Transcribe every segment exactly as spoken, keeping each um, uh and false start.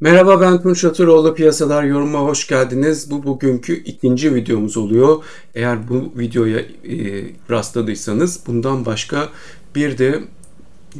Merhaba, ben Tunç Şatıroğlu, piyasalar yorumuma hoş geldiniz. Bu bugünkü ikinci videomuz oluyor. Eğer bu videoya e, rastladıysanız bundan başka bir de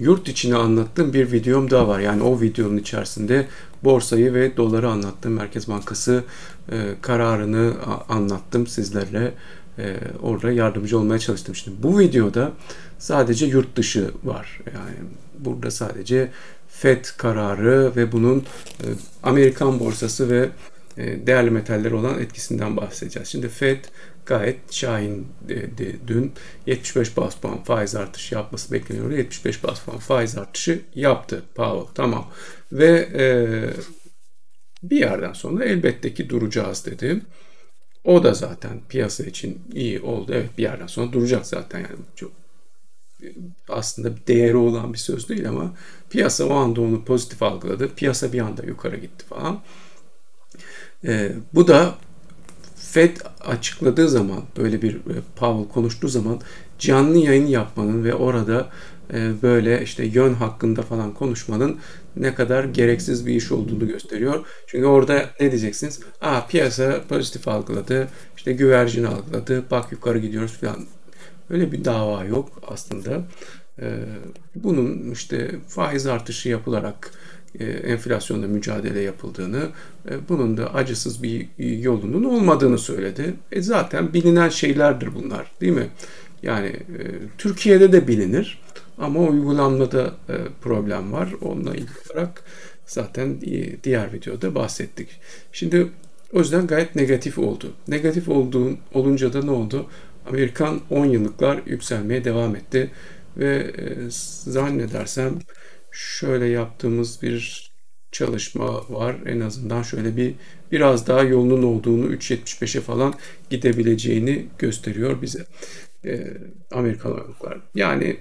yurt içine anlattığım bir videom daha var. Yani o videonun içerisinde borsayı ve doları anlattım. Merkez Bankası e, kararını anlattım sizlerle. E, orada yardımcı olmaya çalıştım. Şimdi bu videoda sadece yurt dışı var. Yani burada sadece F E D kararı ve bunun e, Amerikan borsası ve e, değerli metaller olan etkisinden bahsedeceğiz. Şimdi F E D gayet şahin dedi dün. yetmiş beş bas puan faiz artışı yapması bekleniyordu. yetmiş beş bas puan faiz artışı yaptı Powell. Tamam. Ve e, bir yerden sonra elbette ki duracağız dedi. O da zaten piyasa için iyi oldu. Evet, bir yerden sonra duracak zaten, yani çok aslında değeri olan bir söz değil ama piyasa o anda onu pozitif algıladı. Piyasa bir anda yukarı gitti falan. Ee, bu da F E D açıkladığı zaman, böyle bir Powell konuştuğu zaman canlı yayın yapmanın ve orada e, böyle işte yön hakkında falan konuşmanın ne kadar gereksiz bir iş olduğunu gösteriyor. Çünkü orada ne diyeceksiniz? Aa, piyasa pozitif algıladı, işte güvercin algıladı, bak yukarı gidiyoruz falan. Öyle bir dava yok aslında. Bunun işte faiz artışı yapılarak enflasyonla mücadele yapıldığını, bunun da acısız bir yolunun olmadığını söyledi. E zaten bilinen şeylerdir bunlar, değil mi? Yani Türkiye'de de bilinir ama uygulanmada problem var. Onunla ilgili olarak zaten diğer videoda bahsettik. Şimdi o yüzden gayet negatif oldu. Negatif olduğun, olunca da ne oldu? Amerikan on yıllıklar yükselmeye devam etti ve e, zannedersem şöyle yaptığımız bir çalışma var. En azından şöyle bir biraz daha yolunun olduğunu, üç yetmiş beşe falan gidebileceğini gösteriyor bize e, Amerikan on yıllıklar. Yani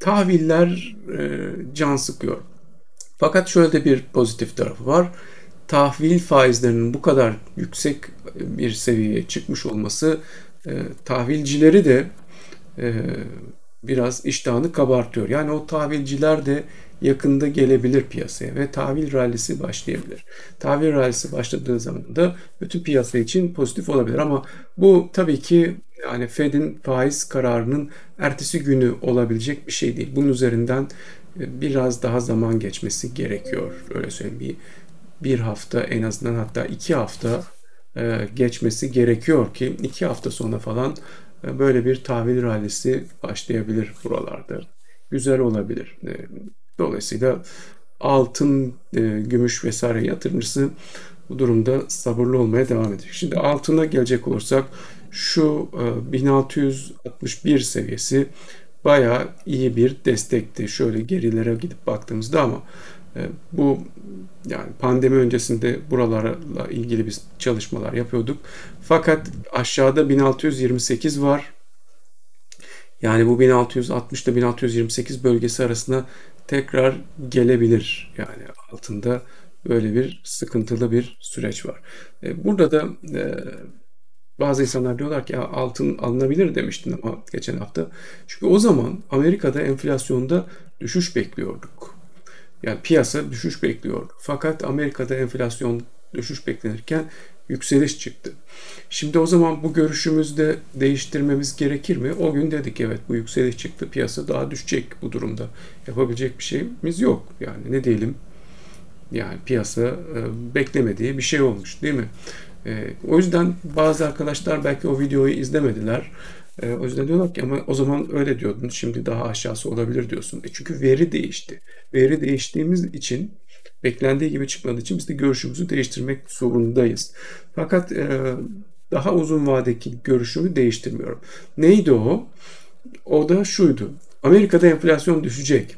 tahviller e, can sıkıyor. Fakat şöyle de bir pozitif tarafı var. Tahvil faizlerinin bu kadar yüksek bir seviyeye çıkmış olması E, tahvilcileri de e, biraz iştahını kabartıyor. Yani o tahvilciler de yakında gelebilir piyasaya ve tahvil rallisi başlayabilir. Tahvil rallisi başladığı zaman da bütün piyasa için pozitif olabilir ama bu tabii ki yani F E D'in faiz kararının ertesi günü olabilecek bir şey değil. Bunun üzerinden e, biraz daha zaman geçmesi gerekiyor. Öyle söyleyeyim, bir, bir hafta en azından, hatta iki hafta geçmesi gerekiyor ki iki hafta sonra falan böyle bir tahvil rallisi başlayabilir buralarda. Güzel olabilir. Dolayısıyla altın, gümüş vesaire yatırımcısı bu durumda sabırlı olmaya devam edecek. Şimdi altına gelecek olursak şu bin altı yüz altmış bir seviyesi bayağı iyi bir destekti. Şöyle gerilere gidip baktığımızda ama bu yani pandemi öncesinde buralarla ilgili biz çalışmalar yapıyorduk. Fakat aşağıda bin altı yüz yirmi sekiz var. Yani bu bin altı yüz altmış ile bin altı yüz yirmi sekiz bölgesi arasında tekrar gelebilir. Yani altında böyle bir sıkıntılı bir süreç var. Burada da bazı insanlar diyorlar ki altın alınabilir demiştin ama geçen hafta. Çünkü o zaman Amerika'da enflasyonda düşüş bekliyorduk. Yani piyasa düşüş bekliyor. Fakat Amerika'da enflasyon düşüş beklenirken yükseliş çıktı. Şimdi o zaman bu görüşümüzde değiştirmemiz gerekir mi? O gün dedik evet, bu yükseliş çıktı, piyasa daha düşecek bu durumda. Yapabilecek bir şeyimiz yok. Yani ne diyelim? Yani piyasa e, beklemediği bir şey olmuş, değil mi? E, o yüzden bazı arkadaşlar belki o videoyu izlemediler. E, o yüzden diyorlar ki ama o zaman öyle diyordun, şimdi daha aşağısı olabilir diyorsun. E çünkü veri değişti. Veri değiştiğimiz için, beklendiği gibi çıkmadığı için biz de görüşümüzü değiştirmek zorundayız. Fakat e, daha uzun vadedeki görüşümü değiştirmiyorum. Neydi o? O da şuydu. Amerika'da enflasyon düşecek.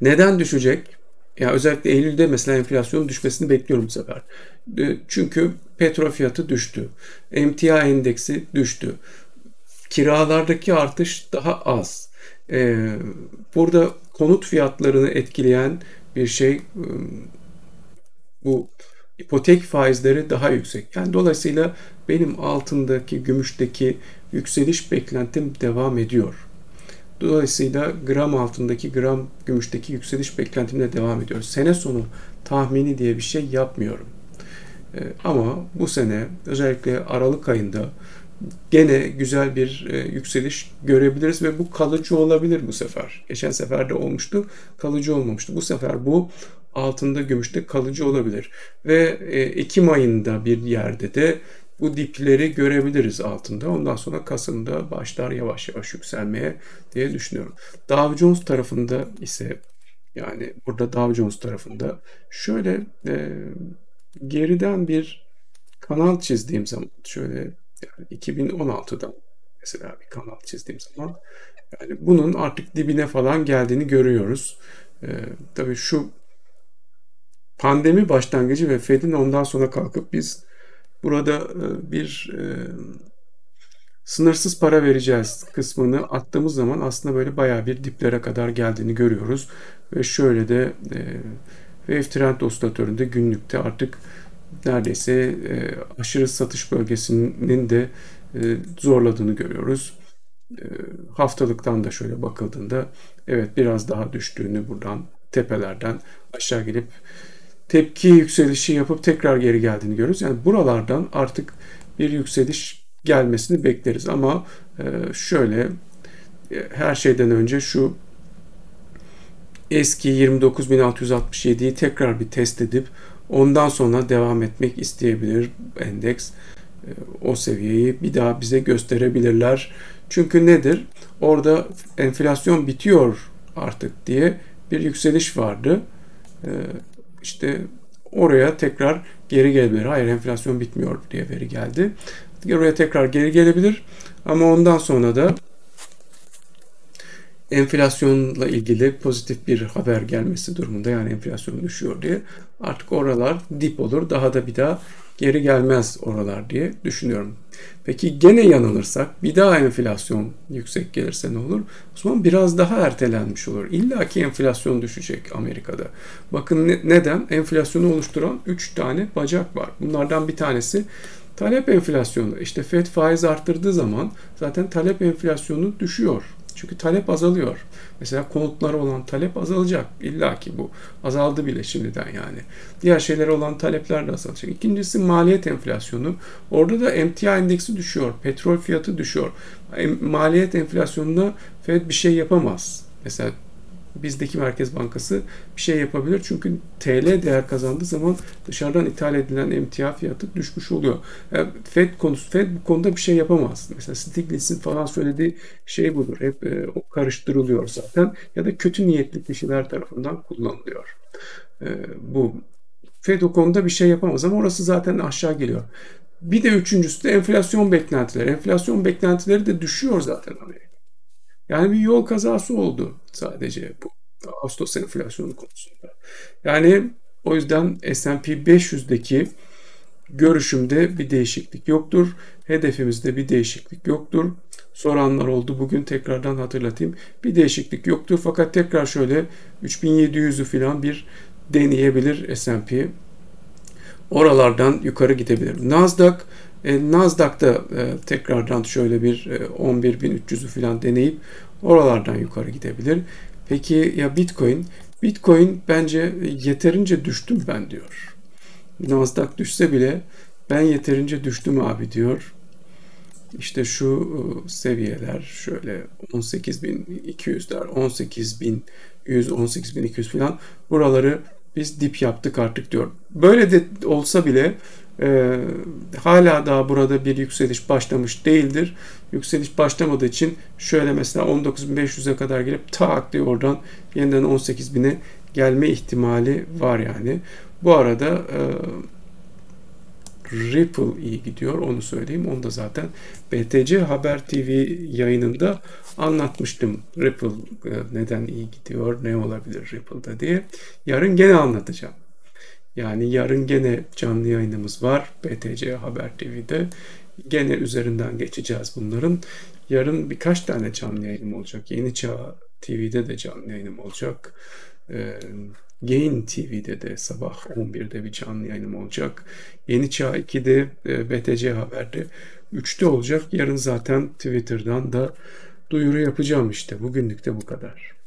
Neden düşecek? Yani özellikle Eylül'de mesela enflasyonun düşmesini bekliyorum bu sefer. E, çünkü petrol fiyatı düştü. Emtia endeksi düştü. Kiralardaki artış daha az. Ee, burada konut fiyatlarını etkileyen bir şey, bu ipotek faizleri daha yüksek. Yani dolayısıyla benim altındaki, gümüşteki yükseliş beklentim devam ediyor. Dolayısıyla gram altındaki, gram gümüşteki yükseliş beklentimle devam ediyor. Sene sonu tahmini diye bir şey yapmıyorum. E, ama bu sene özellikle Aralık ayında gene güzel bir e, yükseliş görebiliriz ve bu kalıcı olabilir bu sefer. Geçen sefer de olmuştu, kalıcı olmamıştı. Bu sefer bu altında, gümüşte kalıcı olabilir. Ve e, Ekim ayında bir yerde de bu dipleri görebiliriz altında. Ondan sonra Kasım'da başlar yavaş yavaş yükselmeye diye düşünüyorum. Dow Jones tarafında ise, yani burada Dow Jones tarafında şöyle e, geriden bir kanal çizdiğim zaman, şöyle yani iki bin on altıdan mesela bir kanal çizdiğim zaman, yani bunun artık dibine falan geldiğini görüyoruz. E, tabii şu pandemi başlangıcı ve F E D'in ondan sonra kalkıp biz burada bir e, sınırsız para vereceğiz kısmını attığımız zaman aslında böyle bayağı bir diplere kadar geldiğini görüyoruz. Ve şöyle de e, WaveTrend osilatöründe günlükte artık neredeyse e, aşırı satış bölgesinin de e, zorladığını görüyoruz. E, haftalıktan da şöyle bakıldığında evet biraz daha düştüğünü, buradan tepelerden aşağı gelip tepki yükselişi yapıp tekrar geri geldiğini görürüz. Yani buralardan artık bir yükseliş gelmesini bekleriz. Ama şöyle, her şeyden önce şu eski yirmi dokuz bin altı yüz altmış yedi'yi tekrar bir test edip ondan sonra devam etmek isteyebilir endeks. O seviyeyi bir daha bize gösterebilirler. Çünkü nedir? Orada enflasyon bitiyor artık diye bir yükseliş vardı. İşte oraya tekrar geri gelebilir. Hayır, enflasyon bitmiyor diye veri geldi. Oraya tekrar geri gelebilir. Ama ondan sonra da enflasyonla ilgili pozitif bir haber gelmesi durumunda, yani enflasyon düşüyor diye, artık oralar dip olur. Daha da bir daha geri gelmez oralar diye düşünüyorum. Peki gene yanılırsak, bir daha enflasyon yüksek gelirse ne olur? O zaman biraz daha ertelenmiş olur. İlla ki enflasyon düşecek Amerika'da. Bakın ne, neden? Enflasyonu oluşturan üç tane bacak var. Bunlardan bir tanesi talep enflasyonu. İşte F E D faiz arttırdığı zaman zaten talep enflasyonu düşüyor. Çünkü talep azalıyor. Mesela konutlara olan talep azalacak. İlla ki bu. Azaldı bile şimdiden yani. Diğer şeylere olan talepler de azalacak. İkincisi maliyet enflasyonu. Orada da M T I endeksi düşüyor. Petrol fiyatı düşüyor. Maliyet enflasyonuna F E D bir şey yapamaz. Mesela bizdeki Merkez Bankası bir şey yapabilir. Çünkü T L değer kazandığı zaman dışarıdan ithal edilen emtia fiyatı düşmüş oluyor. Yani F E D konusu, F E D bu konuda bir şey yapamaz. Mesela Stiglitz'in falan söylediği şey budur. Hep e, o karıştırılıyor zaten. Ya da kötü niyetli kişiler tarafından kullanılıyor. E, bu F E D o konuda bir şey yapamaz ama orası zaten aşağı geliyor. Bir de üçüncüsü de enflasyon beklentileri. Enflasyon beklentileri de düşüyor zaten Amerika. Yani bir yol kazası oldu sadece bu Ağustos enflasyonu konusunda. Yani o yüzden S and P beş yüz'deki görüşümde bir değişiklik yoktur. Hedefimizde bir değişiklik yoktur. Soranlar oldu, bugün tekrardan hatırlatayım. Bir değişiklik yoktur fakat tekrar şöyle üç bin yedi yüz'ü falan bir deneyebilir S and P. Oralardan yukarı gidebilir. Nasdaq E, Nasdaq'da e, tekrardan şöyle bir e, on bir bin üç yüz'ü falan deneyip oralardan yukarı gidebilir. Peki ya Bitcoin? Bitcoin bence yeterince düştüm ben diyor. Nasdaq düşse bile ben yeterince düştüm abi diyor. İşte şu e, seviyeler şöyle on sekiz bin iki yüz'ler, on sekiz bin yüz, on sekiz bin iki yüz falan, buraları biz dip yaptık artık diyor. Böyle de olsa bile Ee, hala daha burada bir yükseliş başlamış değildir. Yükseliş başlamadığı için şöyle mesela on dokuz bin beş yüz'e kadar gelip tak diye oradan yeniden on sekiz bin'e gelme ihtimali var yani. Bu arada e, Ripple iyi gidiyor, onu söyleyeyim. Onu da zaten B T C Haber T V yayınında anlatmıştım. Ripple e, neden iyi gidiyor, ne olabilir Ripple'da diye. Yarın gene anlatacağım. Yani yarın gene canlı yayınımız var B T C Haber T V'de. Gene üzerinden geçeceğiz bunların. Yarın birkaç tane canlı yayınım olacak. Yeni Çağ T V'de de canlı yayınım olacak. Ee, Gain T V'de de sabah on bir'de bir canlı yayınım olacak. Yeni Çağ iki'de, e, B T C Haber'de üç'te olacak. Yarın zaten Twitter'dan da duyuru yapacağım işte. Bugünlük de bu kadar.